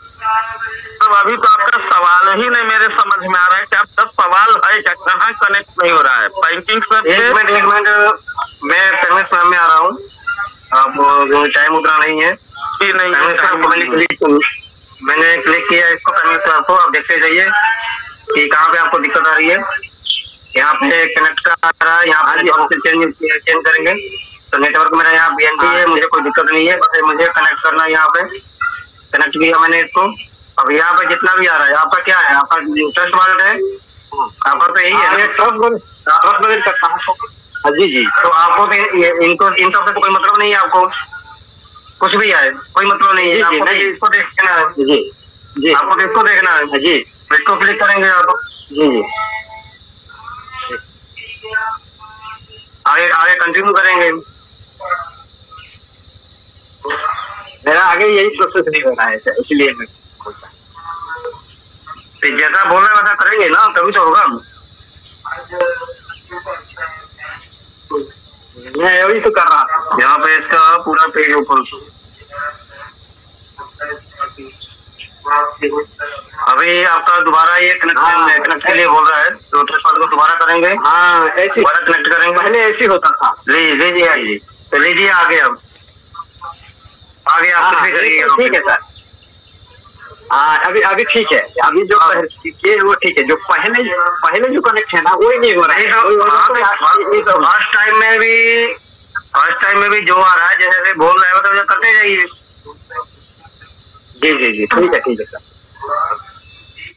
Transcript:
तो अभी तो आपका सवाल ही नहीं मेरे समझ में आ रहा है कि आपका सवाल है क्या, कहाँ कनेक्ट नहीं हो रहा है बैंकिंग से। एक मिनट मैं पेमेंट सामने आ रहा हूँ, आप टाइम उतना नहीं है कि नहीं मैंने क्लिक किया इसको पेमेंट से। आपको आप देखते जाइए कि कहाँ पे आपको दिक्कत आ रही है। यहाँ पे कनेक्ट का आ रहा है, यहाँ पे चेंज करेंगे तो नेटवर्क मेरा यहाँ BNP है, मुझे कोई दिक्कत नहीं है। बस मुझे कनेक्ट करना है, यहाँ पे कनेक्ट किया मैंने इसको। अब यहाँ पे जितना भी आ रहा है आपका क्या है, आपका ट्रस्ट वॉलेट है, आपका तो यही है ट्रस्ट। जी, तो आपको इनको इन सबसे कोई मतलब नहीं है, आपको कुछ भी आए कोई मतलब नहीं है। आपको इसको देखना है जी, आपको किसको देखना है जी, इसको क्लिक करेंगे आप जी, आगे कंटिन्यू करेंगे। मेरा आगे यही प्रोसेस नहीं हो रहा है सर, इसलिए मैं जैसा बोल रहा है वैसा करेंगे ना, तभी तो होगा। मैं वही तो कर रहा था, यहाँ पे इसका पूरा पेज ओपन। अभी आपका दोबारा ये कनेक्ट के लिए बोल रहा है, तो ट्रांसफर को दोबारा करेंगे। हाँ, ऐसे दोबारा कनेक्ट करेंगे, पहले ऐसे होता था। लीजिए तो लीजिए आगे, अब आगे आप ठीक है सर। हाँ अभी ठीक है, अभी जो ये वो ठीक है, जो पहले जो कनेक्ट है ना वो ही नहीं हो रहा। फर्स्ट टाइम में भी जो आ रहा है जैसे बोल रहा है, मतलब करते जाइए। जी जी जी ठीक है सर।